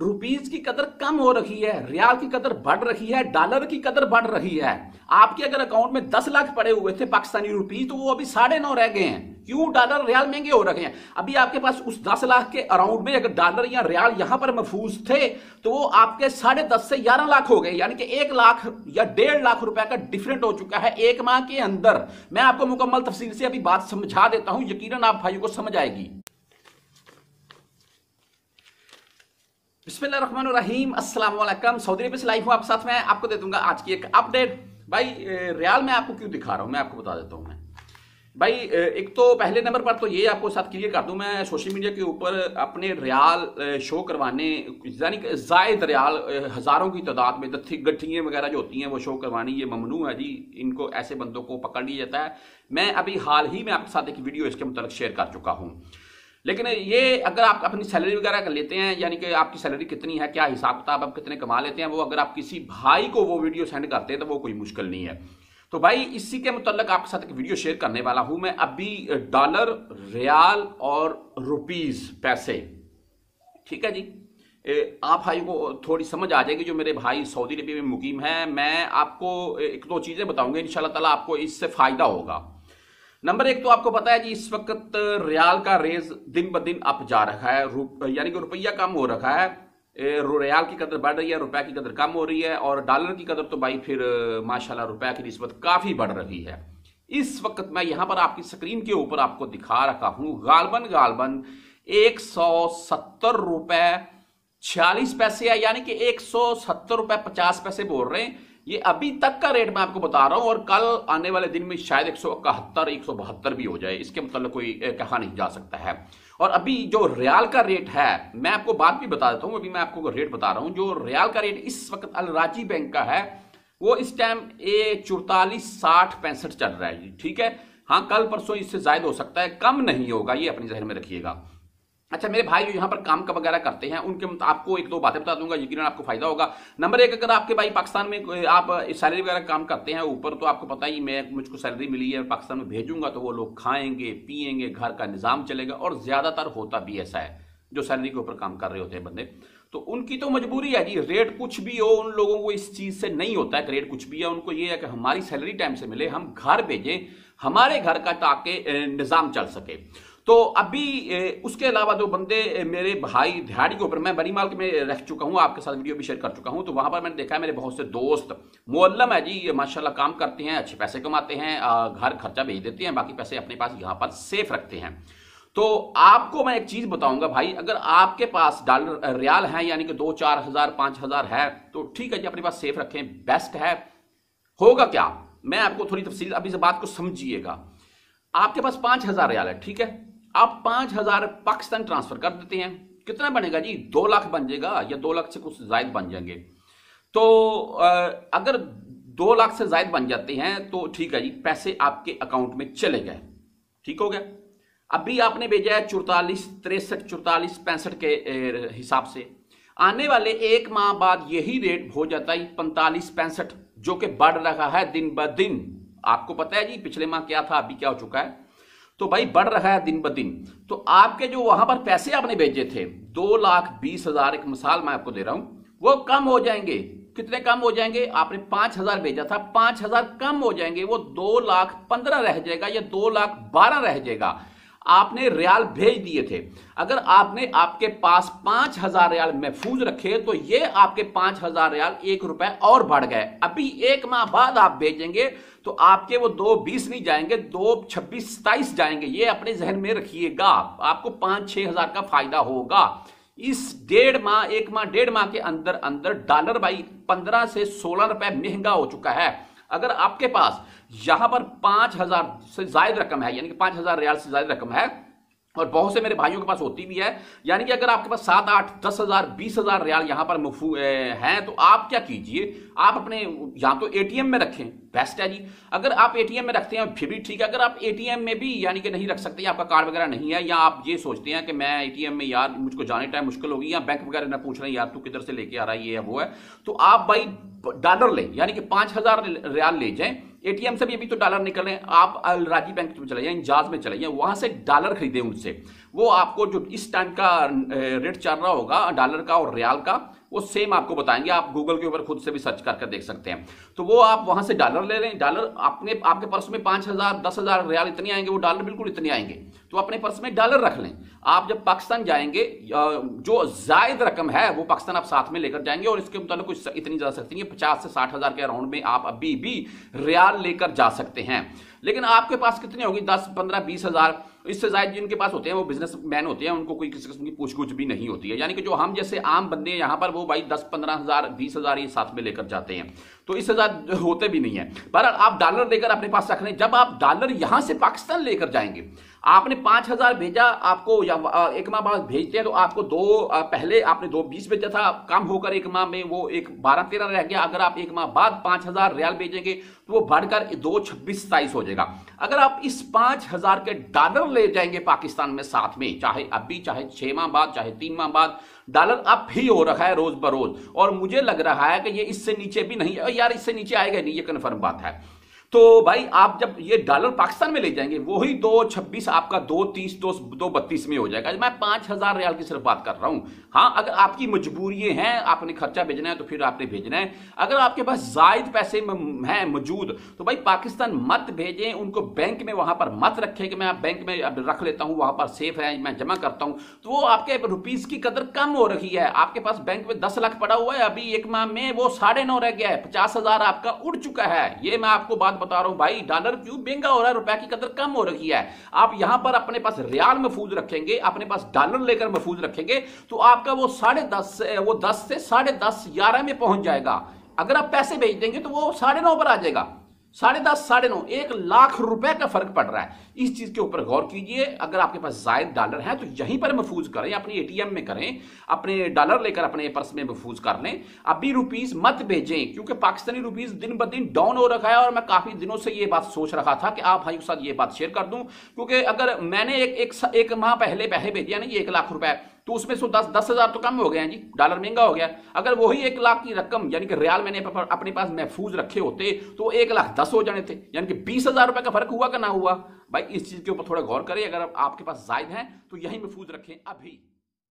Rupees की कदर कम हो रही है, रियाल की कदर बढ़ रही है, डॉलर की कदर बढ़ रही है। आपके अगर अकाउंट में 10 लाख पड़े हुए थे पाकिस्तानी रुपीज तो वो अभी 9.5 रह गए हैं। क्यों? डॉलर रियाल महंगे हो रहे हैं। अभी आपके पास उस 10 लाख के अराउंड में अगर डॉलर या रियाल यहां पर महफूज थे तो वो आपके 10.5 से 11 लाख हो गए, यानी कि 1 लाख या 1.5 लाख रुपए का डिफरेंट हो चुका है एक माह के अंदर। मैं आपको मुकम्मल तफसील से अभी बात समझा देता हूं, यकीनन आप भाइयों को समझ आएगी। बिस्मिल्लाहिर्रहमानिर्रहीम, अस्सलाम वालेकुम। सऊदी अरब से लाइव हूं आप साथ में, आपको दे दूंगा आज की एक अपडेट। भाई रियाल में आपको क्यों दिखा रहा हूं, मैं आपको बता देता हूं। मैं भाई एक तो पहले नंबर पर तो ये आपको साथ क्लियर कर दूं, मैं सोशल मीडिया के ऊपर अपने रियाल शो करवाने यानी जायद रियाल हज़ारों की तादाद में गठियाँ वगैरह जो होती हैं वो शो करवानी ये ममनू है जी, इनको ऐसे बंदों को पकड़ लिया जाता है। मैं अभी हाल ही में आपके साथ एक वीडियो इसके मुताबिक शेयर कर चुका हूँ। लेकिन ये अगर आप अपनी सैलरी वगैरह लेते हैं, यानी कि आपकी सैलरी कितनी है, क्या हिसाब किताब आप कितने कमा लेते हैं, वो अगर आप किसी भाई को वो वीडियो सेंड करते हैं तो वो कोई मुश्किल नहीं है। तो भाई इसी के मुतल्लिक आपके साथ एक वीडियो शेयर करने वाला हूं मैं अभी। डॉलर, रियाल और रुपीस पैसे, ठीक है जी। आप भाई को थोड़ी समझ आ जाएगी जो मेरे भाई सऊदी अरब में मुकीम है। मैं आपको एक दो चीज़ें बताऊंगा, इंशाल्लाह ताला आपको इससे फ़ायदा होगा। नंबर एक तो आपको पता है जी, इस वक्त रियाल का रेज दिन ब दिन अप जा रहा है, यानी कि रुपया कम हो रखा है, रियाल की कदर बढ़ रही है, रुपये की कदर कम हो रही है, और डॉलर की कदर तो भाई फिर माशाल्लाह रुपये की निस्बत काफ़ी बढ़ रही है। इस वक्त मैं यहाँ पर आपकी स्क्रीन के ऊपर आपको दिखा रखा हूँ, गालबन 170 रुपये 46 पैसे है, यानी कि 170 रुपये 50 पैसे बोल रहे हैं। ये अभी तक का रेट मैं आपको बता रहा हूं, और कल आने वाले दिन में शायद 171, 172 भी हो जाए, इसके मतलब कोई कहा नहीं जा सकता है। और अभी जो रियाल का रेट है, मैं आपको बात भी बता देता हूं, अभी मैं आपको रेट बता रहा हूं। जो रियाल का रेट इस वक्त अलराजी बैंक का है वो इस टाइम 44, 60, 65 चल रहा है, ठीक है। हाँ, कल परसों इससे ज्यादा हो सकता है, कम नहीं होगा, ये अपने जहन में रखिएगा। अच्छा, मेरे भाई जो यहाँ पर काम का वगैरह करते हैं उनके आपको एक दो बातें बता दूंगा, यकीनन आपको फायदा होगा। नंबर एक, अगर आपके भाई पाकिस्तान में आप सैलरी वगैरह काम करते हैं ऊपर, तो आपको पता ही मैं मुझको सैलरी मिली है, पाकिस्तान में भेजूंगा तो वो लोग खाएंगे पिएंगे, घर का निज़ाम चलेगा, और ज़्यादातर होता भी ऐसा है जो सैलरी के ऊपर काम कर रहे होते हैं बंदे, तो उनकी तो मजबूरी है जी। रेट कुछ भी हो, उन लोगों को इस चीज़ से नहीं होता है कि रेट कुछ भी है, उनको ये है कि हमारी सैलरी टाइम से मिले, हम घर भेजें, हमारे घर का ताकि निज़ाम चल सके। तो अभी उसके अलावा जो बंदे मेरे भाई दिहाड़ी के ऊपर, मैं बनी माल के में रख चुका हूँ, आपके साथ वीडियो भी शेयर कर चुका हूँ, तो वहाँ पर मैंने देखा है मेरे बहुत से दोस्त मुअल्लम है जी, माशाल्लाह काम करते हैं, अच्छे पैसे कमाते हैं, घर खर्चा भेज देते हैं, बाकी पैसे अपने पास यहाँ पर सेफ रखते हैं। तो आपको मैं एक चीज़ बताऊंगा भाई, अगर आपके पास डॉलर रियाल है यानी कि 2, 4 हज़ार, 5 हज़ार है तो ठीक है जी, अपने पास सेफ रखें, बेस्ट है। होगा क्या, मैं आपको थोड़ी तफसील अभी से बात को समझिएगा। आपके पास 5 हज़ार रियाल है, ठीक है, आप 5 हज़ार पाकिस्तान ट्रांसफर कर देते हैं, कितना बनेगा जी, 2 लाख बन जाएगा या 2 लाख से कुछ ज्यादा बन जाएंगे। तो अगर 2 लाख से ज्यादा बन जाते हैं तो ठीक है जी, पैसे आपके अकाउंट में चले गए, ठीक हो गया। अभी आपने भेजा है 44, 63, 44, 65 के हिसाब से। आने वाले एक माह बाद यही रेट हो जाता है 45, 65, जो कि बढ़ रहा है दिन ब दिन। आपको पता है जी पिछले माह क्या था, अभी क्या हो चुका है, तो भाई बढ़ रहा है दिन ब दिन। तो आपके जो वहां पर पैसे आपने भेजे थे 2,20,000, एक मिसाल मैं आपको दे रहा हूं, वो कम हो जाएंगे। कितने कम हो जाएंगे, आपने 5 हज़ार भेजा था, 5 हज़ार कम हो जाएंगे, वो 2,15,000 रह जाएगा या 2,12,000 रह जाएगा। आपने रियाल भेज दिए थे, अगर आपने आपके पास 5 हज़ार रियाल महफूज रखे तो ये आपके 5 हज़ार रियाल 1 रुपए और बढ़ गए। अभी एक माह बाद आप भेजेंगे तो आपके वो 2,20 नहीं जाएंगे, 2,26, 27 जाएंगे, ये अपने जहन में रखिएगा। आपको 5-6 हज़ार का फायदा होगा। इस एक माह 1.5 माह के अंदर अंदर डॉलर भाई 15 से 16 रुपए महंगा हो चुका है। अगर आपके पास यहां पर 5 हज़ार से ज्यादा रकम है, यानी कि 5 हज़ार रियाल से ज्यादा रकम है, और बहुत से मेरे भाइयों के पास होती भी है, यानी कि अगर आपके पास 7, 8, 10 हज़ार, 20 हज़ार रियाल यहां पर महफूज हैं, तो आप क्या कीजिए, आप अपने या तो एटीएम में रखें, बेस्ट है जी। अगर आप एटीएम में रखते हैं फिर भी ठीक है, अगर आप एटीएम में भी यानी कि नहीं रख सकते, आपका कार्ड वगैरह नहीं है, या आप ये सोचते हैं कि मैं एटीएम में यार मुझको जाने टाइम मुश्किल होगी, या बैंक वगैरह ना पूछ रहे हैं यार तू किधर से लेके आ रहा है ये वो है, तो आप भाई डॉलर लें, यानी कि 5 हज़ार रियाल ले जाएं एटीएम से भी, अभी तो डॉलर निकल रहे हैं, आप अलराजी बैंक में चले जाएं, इंजाज में चले जाएं, वहां से डॉलर खरीदें उनसे। वो आपको जो इस टाइम का रेट चल रहा होगा डॉलर का और रियाल का वो सेम आपको बताएंगे। आप गूगल के ऊपर खुद से भी सर्च करके देख सकते हैं। तो वो आप वहां से डॉलर ले रहे हैं, डॉलर अपने आपके पर्स में 5,000 10,000 रियाल इतने आएंगे, वो डॉलर बिल्कुल इतने आएंगे। तो अपने पर्स में डॉलर रख लें। आप जब पाकिस्तान जाएंगे जो जायद रकम है वो पाकिस्तान आप साथ में लेकर जाएंगे और इसके मुताबिक कुछ इतनी जा सकती है 50 से 60,000 के अराउंड में आप अभी भी रियाल लेकर जा सकते हैं। लेकिन आपके पास कितने होगी 10 15 20,000, इससे ज्यादा जिनके पास होते हैं वो बिजनेसमैन होते हैं, उनको कोई किसी किस्म की पूछ-गूछ भी नहीं होती है। यानी कि जो हम जैसे आम बंदे हैं यहाँ पर वो भाई 10 15,000 20,000 ये साथ में लेकर जाते हैं, तो इससे ज्यादा होते भी नहीं है। पर आप डॉलर लेकर अपने पास रख लें। जब आप डॉलर यहाँ से पाकिस्तान लेकर जाएंगे, आपने 5,000 भेजा, आपको एक माह बाद भेजते हैं तो आपको पहले आपने 2,20 भेजा था, कम होकर एक माह में वो 1,12-13 रह गया। अगर आप एक माह बाद 5,000 रियाल भेजेंगे तो वो बढ़कर 2,26-27 हो जाएगा। अगर आप इस 5,000 के डॉलर ले जाएंगे पाकिस्तान में साथ में, चाहे अभी चाहे 6 माह बाद चाहे 3 माह बाद, डॉलर अप ही हो रहा है रोज बरोज। और मुझे लग रहा है कि ये इससे नीचे भी नहीं, यार इससे नीचे आएगा नहीं, ये कन्फर्म बात है। तो भाई आप जब ये डॉलर पाकिस्तान में ले जाएंगे वही 2,26 आपका 2,30 2,32 में हो जाएगा। मैं 5,000 रियाल की सिर्फ बात कर रहा हूं। हाँ, अगर आपकी मजबूरी है, आपने खर्चा भेजना है तो फिर आपने भेजना है। अगर आपके पास जायद पैसे हैं मौजूद तो भाई पाकिस्तान मत भेजें, उनको बैंक में वहां पर मत रखें कि मैं बैंक में अब रख लेता हूं, वहां पर सेफ है, मैं जमा करता हूं। तो वो आपके रुपीज की कदर कम हो रही है। आपके पास बैंक में 10 लाख पड़ा हुआ है, अभी एक माह में वो 9.5 रह गया है, 50,000 आपका उड़ चुका है। ये मैं आपको बात बता रहा हूं भाई, डॉलर क्यों महंगा हो रहा है, रुपए की कदर कम हो रही है। आप यहां पर अपने पास रियाल महफूज रखेंगे, अपने पास डॉलर लेकर महफूज रखेंगे तो आपका वो 10 से 10.5 11 में पहुंच जाएगा। अगर आप पैसे भेज देंगे तो वो 9.5 पर आ जाएगा, 10.5 9.5, 1 लाख रुपए का फर्क पड़ रहा है। इस चीज के ऊपर गौर कीजिए। अगर आपके पास जायद डॉलर है तो यहीं पर महफूज करें, अपने एटीएम में करें, अपने डॉलर लेकर अपने पर्स में महफूज कर लें। अभी रुपीस मत भेजें क्योंकि पाकिस्तानी रुपीस दिन ब दिन डाउन हो रखा है। और मैं काफी दिनों से ये बात सोच रहा था कि आप भाई के साथ ये बात शेयर कर दूं, क्योंकि अगर मैंने एक माह पहले भेजा ना ये 1 लाख रुपए, तो उसमें 10,000 तो कम हो गया जी, डॉलर महंगा हो गया। अगर वही 1 लाख की रकम यानी कि रियाल मैंने अपने पास महफूज रखे होते तो 1,10,000 हो जाने थे, यानी कि 20,000 रुपए का फर्क हुआ कि ना हुआ। भाई इस चीज के ऊपर थोड़ा गौर करें। अगर आपके पास जायद है तो यही महफूज रखें अभी।